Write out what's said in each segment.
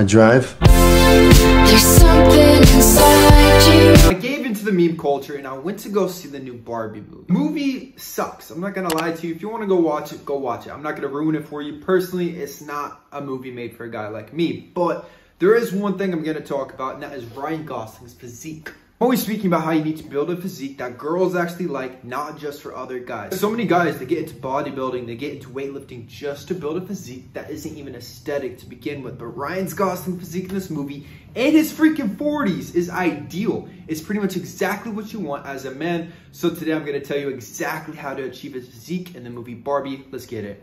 I drive. There's something inside you. I gave into the meme culture and I went to go see the new Barbie movie. Movie sucks. I'm not gonna lie to you. If you wanna go watch it, go watch it. I'm not gonna ruin it for you. Personally, it's not a movie made for a guy like me. But there is one thing I'm gonna talk about, and that is Ryan Gosling's physique. I'm always speaking about how you need to build a physique that girls actually like, not just for other guys. There's so many guys, they get into bodybuilding, they get into weightlifting just to build a physique that isn't even aesthetic to begin with. But Ryan Gosling's physique in this movie, in his freaking 40s, is ideal. It's pretty much exactly what you want as a man. So today I'm going to tell you exactly how to achieve his physique in the movie Barbie. Let's get it.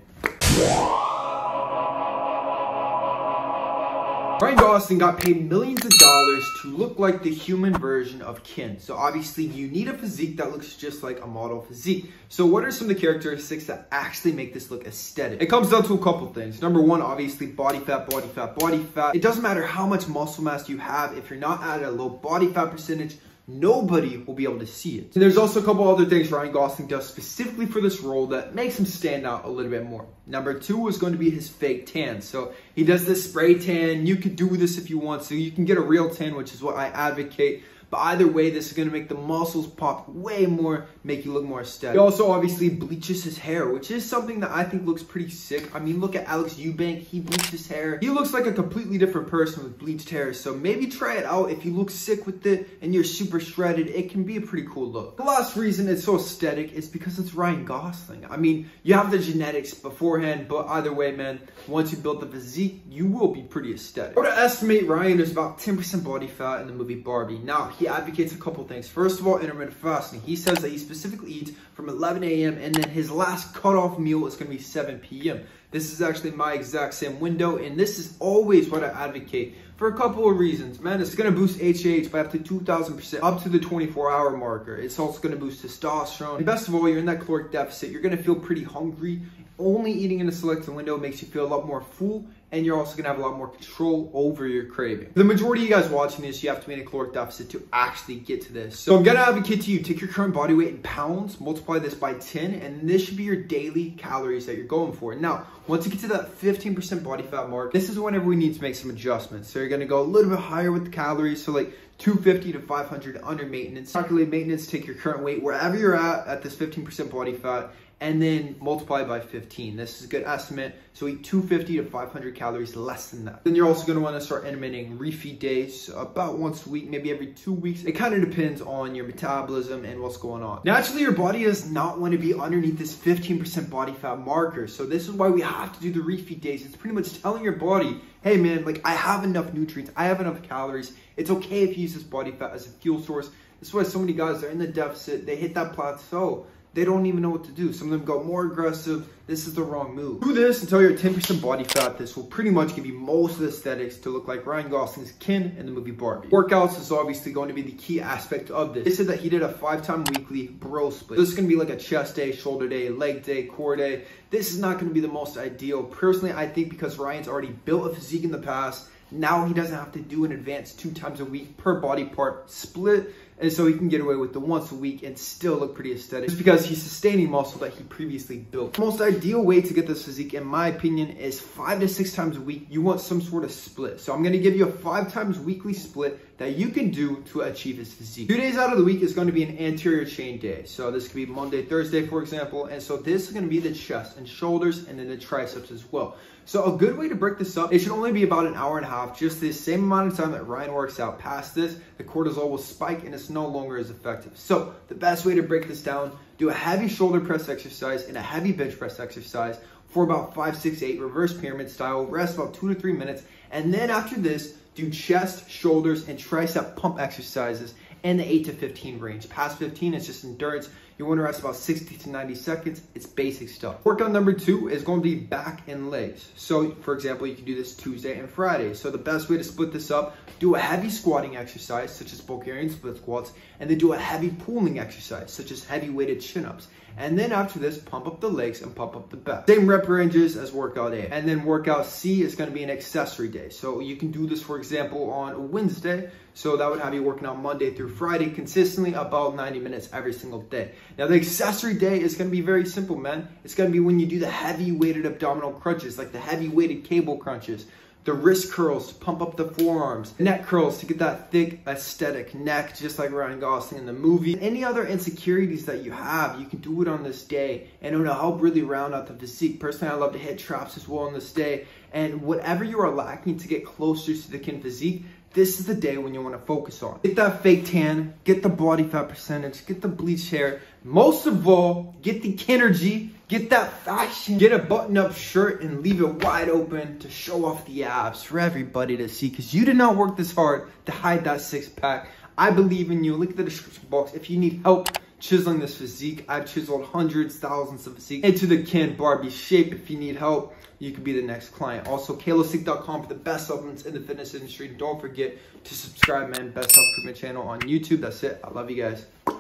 Ryan Gosling got paid millions of dollars to look like the human version of Ken. So obviously you need a physique that looks just like a model physique. So what are some of the characteristics that actually make this look aesthetic? It comes down to a couple things. Number one, obviously body fat, body fat, body fat. It doesn't matter how much muscle mass you have, if you're not at a low body fat percentage, nobody will be able to see it. And there's also a couple other things Ryan Gosling does specifically for this role that makes him stand out a little bit more. Number two is going to be his fake tan. So he does this spray tan. You could do this if you want. So you can get a real tan, which is what I advocate. But either way, this is going to make the muscles pop way more, make you look more aesthetic. He also obviously bleaches his hair, which is something that I think looks pretty sick. I mean, look at Alex Eubank. He bleached his hair. He looks like a completely different person with bleached hair. So maybe try it out. If you look sick with it and you're super shredded, it can be a pretty cool look. The last reason it's so aesthetic is because it's Ryan Gosling. I mean, you have the genetics beforehand, but either way, man, once you build the physique, you will be pretty aesthetic. I would estimate Ryan is about 10% body fat in the movie Barbie. Now, he advocates a couple things. First of all, intermittent fasting. He says that he specifically eats from 11 a.m. and then his last cutoff meal is going to be 7 p.m. This is actually my exact same window, and this is always what I advocate for a couple of reasons. Man, it's going to boost HGH by up to 2,000% up to the 24-hour marker. It's also going to boost testosterone. And best of all, you're in that caloric deficit. You're going to feel pretty hungry. Only eating in a selected window makes you feel a lot more full, and you're also going to have a lot more control over your craving. For the majority of you guys watching this, you have to be in a caloric deficit to actually get to this. So I'm going to advocate to you, take your current body weight in pounds, multiply this by 10, and this should be your daily calories that you're going for. Now, once you get to that 15% body fat mark, this is whenever we need to make some adjustments. So you're going to go a little bit higher with the calories, so like 250 to 500 under maintenance. Calculate maintenance, take your current weight, wherever you're at this 15% body fat, and then multiply by 15. This is a good estimate. So eat 250 to 500 calories less than that. Then you're also gonna wanna start intermittent refeed days about once a week, maybe every 2 weeks. It kinda depends on your metabolism and what's going on. Naturally, your body does not wanna be underneath this 15% body fat marker. So this is why we have to do the refeed days. It's pretty much telling your body, hey man, like I have enough nutrients, I have enough calories. It's okay if you use this body fat as a fuel source. This is why so many guys are in the deficit, they hit that plateau. They don't even know what to do. Some of them go more aggressive. This is the wrong move. Do this until you're 10% body fat. This will pretty much give you most of the aesthetics to look like Ryan Gosling's Ken in the movie Barbie. Workouts is obviously going to be the key aspect of this. They said that he did a 5-time weekly bro split. This is going to be like a chest day, shoulder day, leg day, core day. This is not going to be the most ideal. Personally, I think because Ryan's already built a physique in the past, now he doesn't have to do an advanced 2 times a week per body part split, and so he can get away with the once a week and still look pretty aesthetic just because he's sustaining muscle that he previously built. The most ideal way to get this physique, in my opinion, is 5 to 6 times a week. You want some sort of split. So I'm going to give you a 5 times weekly split that you can do to achieve his physique. 2 days out of the week is going to be an anterior chain day. So this could be Monday, Thursday, for example. And so this is going to be the chest and shoulders and then the triceps as well. So a good way to break this up, it should only be about an hour and a half, just the same amount of time that Ryan works out. Past this, the cortisol will spike and it's no longer as effective. So the best way to break this down, do a heavy shoulder press exercise and a heavy bench press exercise for about 5, 6, 8 reverse pyramid style, rest about 2 to 3 minutes. And then after this, do chest, shoulders, and tricep pump exercises in the 8 to 15 range. Past 15, it's just endurance. You want to rest about 60 to 90 seconds. It's basic stuff. Workout number 2 is going to be back and legs. So for example, you can do this Tuesday and Friday. So the best way to split this up, do a heavy squatting exercise, such as Bulgarian split squats, and then do a heavy pulling exercise, such as heavy weighted chin-ups. And then after this, pump up the legs and pump up the back. Same rep ranges as workout A. And then workout C is going to be an accessory day. So you can do this, for example, on Wednesday. So that would have you working out Monday through Friday consistently about 90 minutes every single day. Now the accessory day is going to be very simple, man. It's going to be when you do the heavy weighted abdominal crunches, like the heavy weighted cable crunches. the wrist curls to pump up the forearms, neck curls to get that thick aesthetic neck, just like Ryan Gosling in the movie. Any other insecurities that you have, you can do it on this day, and it'll help really round out the physique. Personally, I love to hit traps as well on this day, and whatever you are lacking to get closer to the Ken physique, this is the day when you want to focus on. Get that fake tan, get the body fat percentage, get the bleach hair. Most of all, get the Kenergy. Get that fashion, get a button-up shirt and leave it wide open to show off the abs for everybody to see, because you did not work this hard to hide that six-pack. I believe in you. Look at the description box if you need help chiseling this physique. I've chiseled hundreds, thousands of physique into the Ken Barbie shape. If you need help, you could be the next client. Also, Kalosique.com for the best supplements in the fitness industry. Don't forget to subscribe, man. Best health treatment channel on YouTube. That's it. I love you guys.